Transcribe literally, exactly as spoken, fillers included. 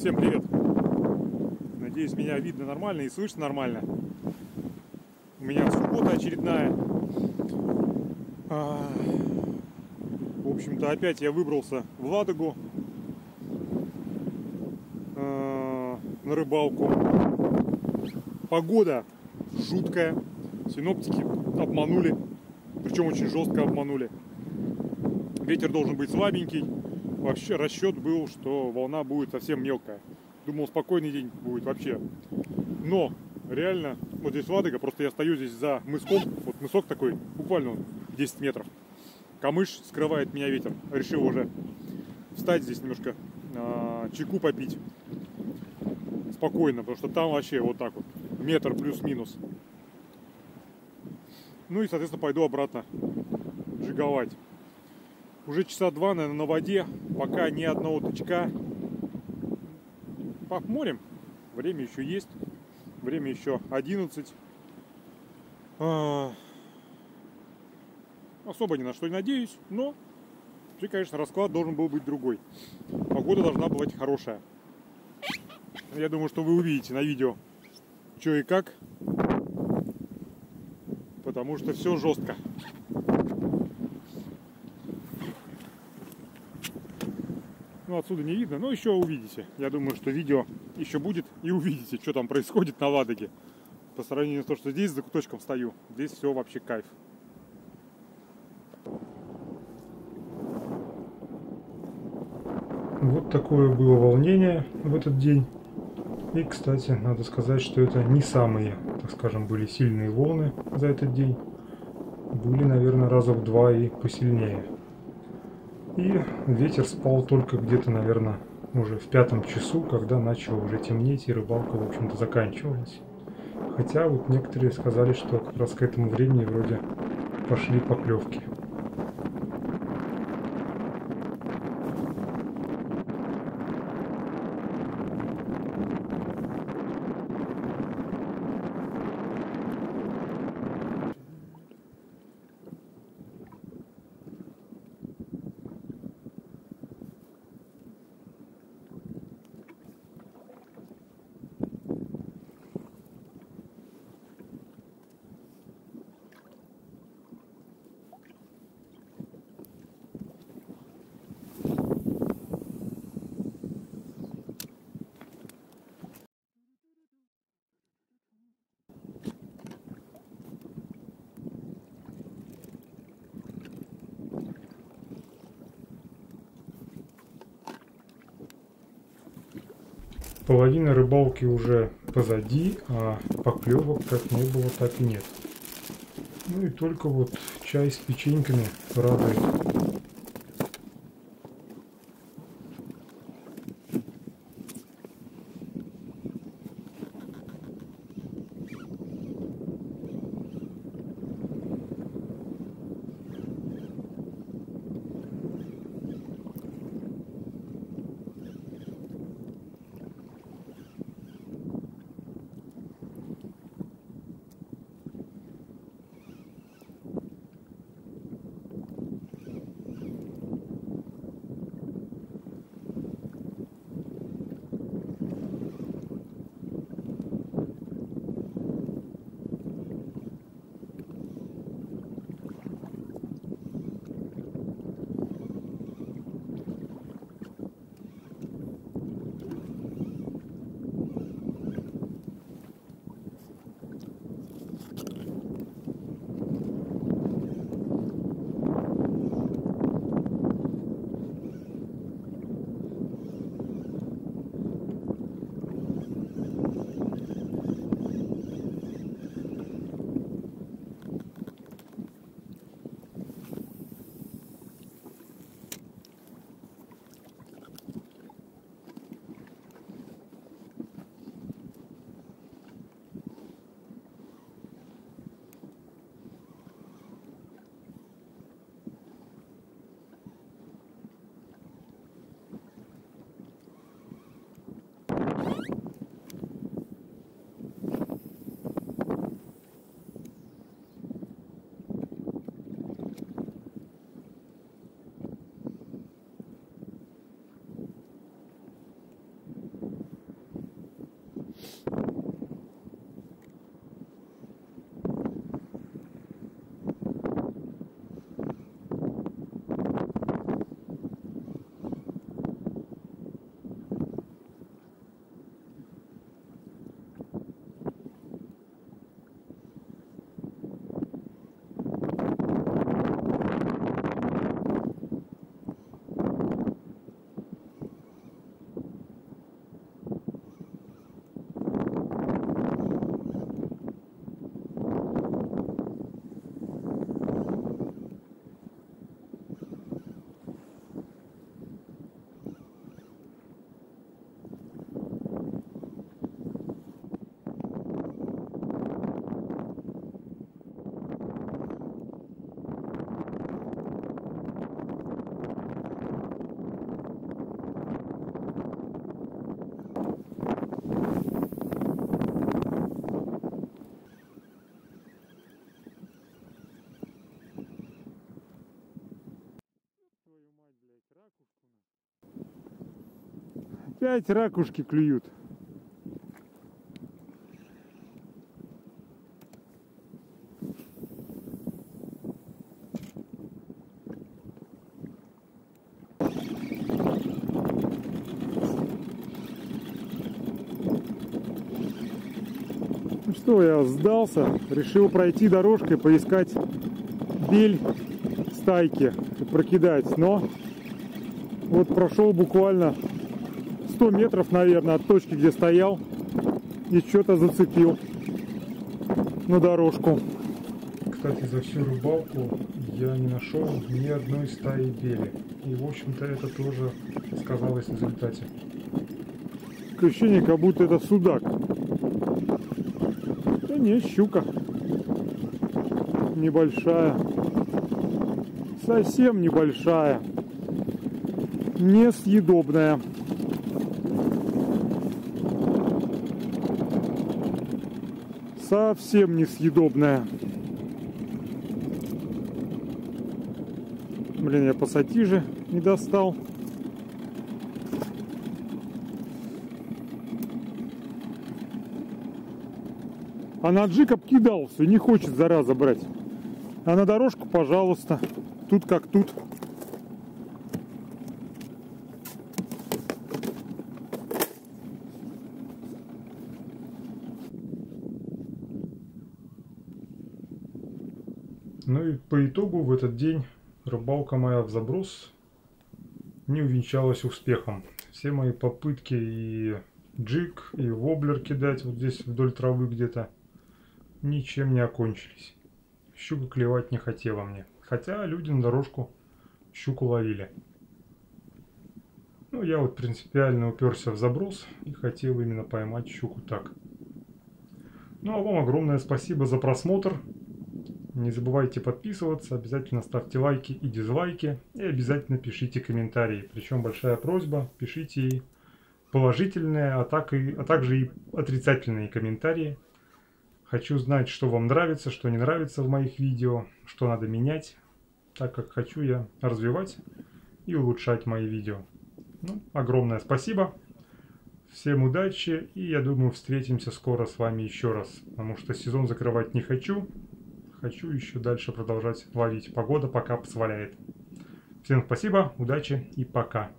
Всем привет! Надеюсь, меня видно нормально и слышно нормально. У меня суббота очередная. В общем-то, опять я выбрался в Ладогу на рыбалку. Погода жуткая. Синоптики обманули, причем очень жестко обманули. Ветер должен быть слабенький. Вообще расчет был, что волна будет совсем мелкая. Думал, спокойный день будет вообще. Но реально, вот здесь Ладога, просто я стою здесь за мыском. Вот мысок такой, буквально десять метров. Камыш скрывает меня ветер. Решил уже встать здесь немножко, а, чайку попить. Спокойно, потому что там вообще вот так вот. Метр плюс-минус. Ну и, соответственно, пойду обратно джиговать. Уже часа два, наверное, на воде, пока ни одного тычка. Посмотрим. Время еще есть. Время еще одиннадцать. Особо ни на что не надеюсь, но вообще, конечно, расклад должен был быть другой. Погода должна была быть хорошая. Я думаю, что вы увидите на видео, что и как. Потому что все жестко. Ну, отсюда не видно, но еще увидите. Я думаю, что видео еще будет, и увидите, что там происходит на Ладоге. По сравнению с тем, что здесь за куточком стою. Здесь все вообще кайф. Вот такое было волнение в этот день. И, кстати, надо сказать, что это не самые, так скажем, были сильные волны за этот день. Были, наверное, раза в два и посильнее. И ветер спал только где-то, наверное, уже в пятом часу, когда начало уже темнеть и рыбалка, в общем-то, заканчивалась. Хотя вот некоторые сказали, что как раз к этому времени вроде пошли поклевки. Половина рыбалки уже позади, а поклевок как не было, так и нет. Ну и только вот чай с печеньками радует. Опять ракушки клюют. Ну что, я сдался, решил пройти дорожкой, поискать бель стайки, прокидать, но вот прошел буквально сто метров, наверное, от точки, где стоял, и что-то зацепил на дорожку. Кстати, за всю рыбалку я не нашел ни одной стаи бели, и, в общем-то, это тоже сказалось в результате. Ощущение, как будто это судак. Да не, щука небольшая, совсем небольшая, несъедобная. Совсем несъедобная. Блин, я пассатижи не достал. А на джиг обкидался и не хочет, зараза, брать. А на дорожку, пожалуйста, тут как тут. Ну и по итогу в этот день рыбалка моя в заброс не увенчалась успехом. Все мои попытки и джиг, и воблер кидать вот здесь вдоль травы где-то ничем не окончились. Щука клевать не хотела мне. Хотя люди на дорожку щуку ловили. Ну я вот принципиально уперся в заброс и хотел именно поймать щуку так. Ну а вам огромное спасибо за просмотр. Не забывайте подписываться, обязательно ставьте лайки и дизлайки, и обязательно пишите комментарии. Причем большая просьба, пишите и положительные, а, так и, а также и отрицательные комментарии. Хочу знать, что вам нравится, что не нравится в моих видео, что надо менять, так как хочу я развивать и улучшать мои видео. Ну, огромное спасибо, всем удачи, и я думаю, встретимся скоро с вами еще раз, потому что сезон закрывать не хочу. Хочу еще дальше продолжать ловить. Погода пока позволяет. Всем спасибо, удачи и пока.